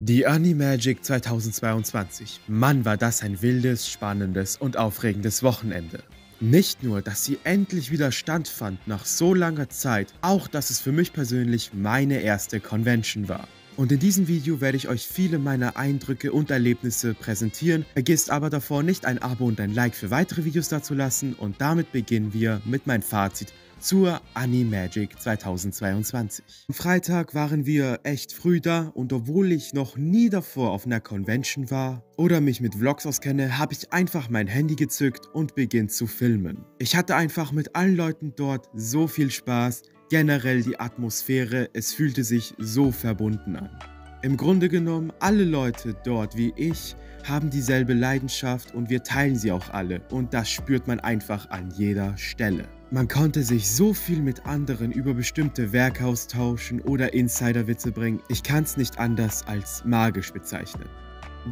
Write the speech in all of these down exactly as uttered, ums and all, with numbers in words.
Die AnimagiC zweitausendzweiundzwanzig. Mann, war das ein wildes, spannendes und aufregendes Wochenende. Nicht nur, dass sie endlich wieder stattfand nach so langer Zeit, auch dass es für mich persönlich meine erste Convention war. Und in diesem Video werde ich euch viele meiner Eindrücke und Erlebnisse präsentieren, vergesst aber davor nicht ein Abo und ein Like für weitere Videos dazulassen und damit beginnen wir mit meinem Fazit zur AnimagiC zweitausendzweiundzwanzig. Am Freitag waren wir echt früh da und obwohl ich noch nie davor auf einer Convention war oder mich mit Vlogs auskenne, habe ich einfach mein Handy gezückt und beginnt zu filmen. Ich hatte einfach mit allen Leuten dort so viel Spaß, generell die Atmosphäre, es fühlte sich so verbunden an. Im Grunde genommen, alle Leute dort wie ich haben dieselbe Leidenschaft und wir teilen sie auch alle und das spürt man einfach an jeder Stelle. Man konnte sich so viel mit anderen über bestimmte Werke austauschen oder Insiderwitze bringen, ich kann es nicht anders als magisch bezeichnen.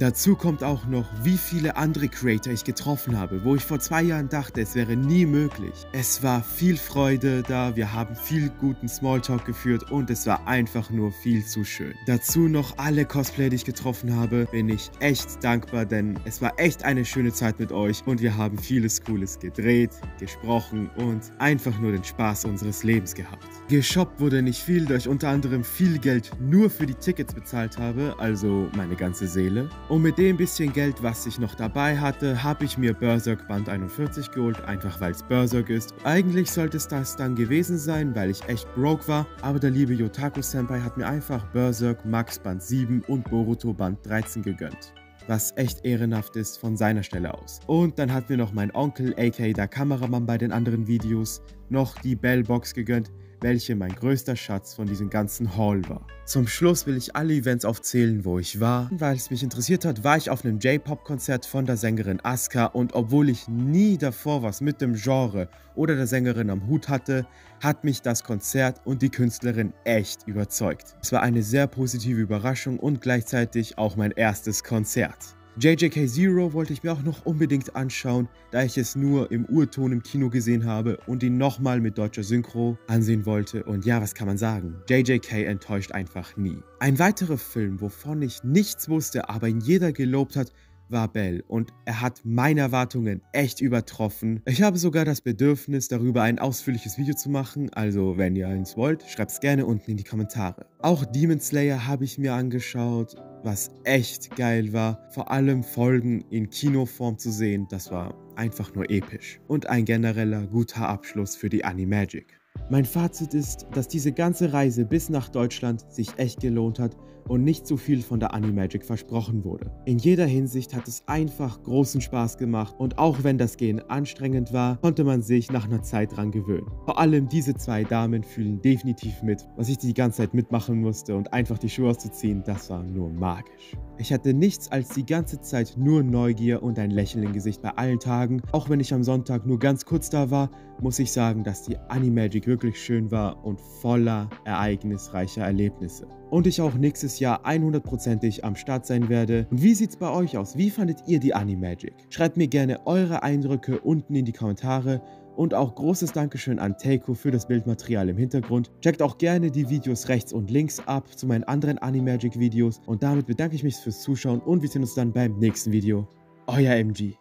Dazu kommt auch noch, wie viele andere Creator ich getroffen habe, wo ich vor zwei Jahren dachte, es wäre nie möglich. Es war viel Freude da, wir haben viel guten Smalltalk geführt und es war einfach nur viel zu schön. Dazu noch alle Cosplayer, die ich getroffen habe, bin ich echt dankbar, denn es war echt eine schöne Zeit mit euch und wir haben vieles Cooles gedreht, gesprochen und einfach nur den Spaß unseres Lebens gehabt. Geshoppt wurde nicht viel, da ich unter anderem viel Geld nur für die Tickets bezahlt habe, also meine ganze Seele. Und mit dem bisschen Geld, was ich noch dabei hatte, habe ich mir Berserk Band einundvierzig geholt, einfach weil es Berserk ist. Eigentlich sollte es das dann gewesen sein, weil ich echt broke war, aber der liebe Yotaku-Senpai hat mir einfach Berserk Max Band sieben und Boruto Band dreizehn gegönnt. Was echt ehrenhaft ist von seiner Stelle aus. Und dann hat mir noch mein Onkel, aka der Kameramann bei den anderen Videos, noch die Bellbox gegönnt, welche mein größter Schatz von diesem ganzen Haul war. Zum Schluss will ich alle Events aufzählen, wo ich war. Weil es mich interessiert hat, war ich auf einem J-Pop-Konzert von der Sängerin Asuka und obwohl ich nie davor was mit dem Genre oder der Sängerin am Hut hatte, hat mich das Konzert und die Künstlerin echt überzeugt. Es war eine sehr positive Überraschung und gleichzeitig auch mein erstes Konzert. J J K Zero wollte ich mir auch noch unbedingt anschauen, da ich es nur im Urton im Kino gesehen habe und ihn nochmal mit deutscher Synchro ansehen wollte und ja, was kann man sagen, J J K enttäuscht einfach nie. Ein weiterer Film, wovon ich nichts wusste, aber ihn jeder gelobt hat, war Belle und er hat meine Erwartungen echt übertroffen. Ich habe sogar das Bedürfnis, darüber ein ausführliches Video zu machen, also wenn ihr eins wollt, schreibt es gerne unten in die Kommentare. Auch Demon Slayer habe ich mir angeschaut, was echt geil war, vor allem Folgen in Kinoform zu sehen, das war einfach nur episch und ein genereller guter Abschluss für die AnimagiC. Mein Fazit ist, dass diese ganze Reise bis nach Deutschland sich echt gelohnt hat und nicht so viel von der AnimagiC versprochen wurde. In jeder Hinsicht hat es einfach großen Spaß gemacht und auch wenn das Gehen anstrengend war, konnte man sich nach einer Zeit dran gewöhnen. Vor allem diese zwei Damen fühlen definitiv mit, was ich die ganze Zeit mitmachen musste und einfach die Schuhe auszuziehen, das war nur magisch. Ich hatte nichts als die ganze Zeit nur Neugier und ein Lächeln im Gesicht bei allen Tagen. Auch wenn ich am Sonntag nur ganz kurz da war, muss ich sagen, dass die AnimagiC wirklich schön war und voller ereignisreicher Erlebnisse. Und ich auch nächstes Jahr hundertprozentig am Start sein werde. Und wie sieht's bei euch aus? Wie fandet ihr die AnimagiC? Schreibt mir gerne eure Eindrücke unten in die Kommentare und auch großes Dankeschön an Teiko für das Bildmaterial im Hintergrund. Checkt auch gerne die Videos rechts und links ab zu meinen anderen AnimagiC Videos und damit bedanke ich mich fürs Zuschauen und wir sehen uns dann beim nächsten Video. Euer M G.